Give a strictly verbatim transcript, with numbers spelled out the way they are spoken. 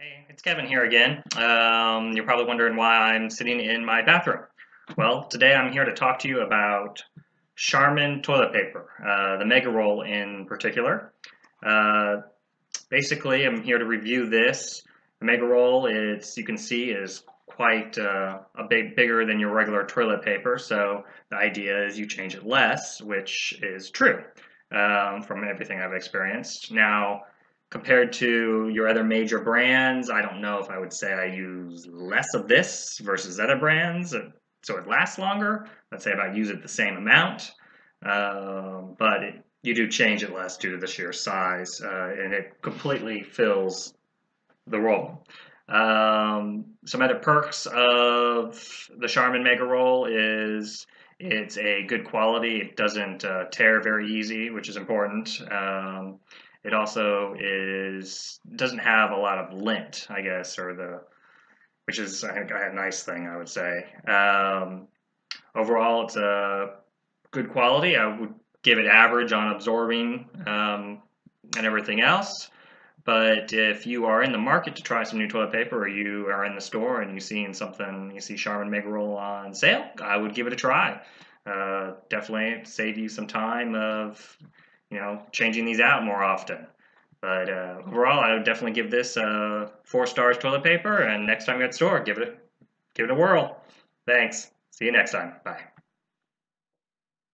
Hey, it's Kevin here again. Um, you're probably wondering why I'm sitting in my bathroom. Well, today I'm here to talk to you about Charmin toilet paper, uh, the Mega Roll in particular. Uh, basically, I'm here to review this. The Mega Roll, it's, you can see, is quite uh, a bit bigger than your regular toilet paper, so the idea is you change it less, which is true um, from everything I've experienced. Now, compared to your other major brands, I don't know if I would say I use less of this versus other brands, so it lasts longer. Let's say if I use it the same amount, uh, but it, you do change it less due to the sheer size, uh, and it completely fills the roll. Um, some other perks of the Charmin Mega Roll is it's a good quality. It doesn't uh, tear very easy, which is important. Um, It also is doesn't have a lot of lint, I guess, or the, which is I think a nice thing, I would say. Um, overall, it's a good quality. I would give it average on absorbing um, and everything else. But if you are in the market to try some new toilet paper, or you are in the store and you see something, you see Charmin Mega Roll on sale, I would give it a try. Uh, definitely save you some time of, you know, changing these out more often. But uh, overall, I would definitely give this uh, four stars toilet paper, and next time you're at the store, give it, a, give it a whirl. Thanks. See you next time. Bye.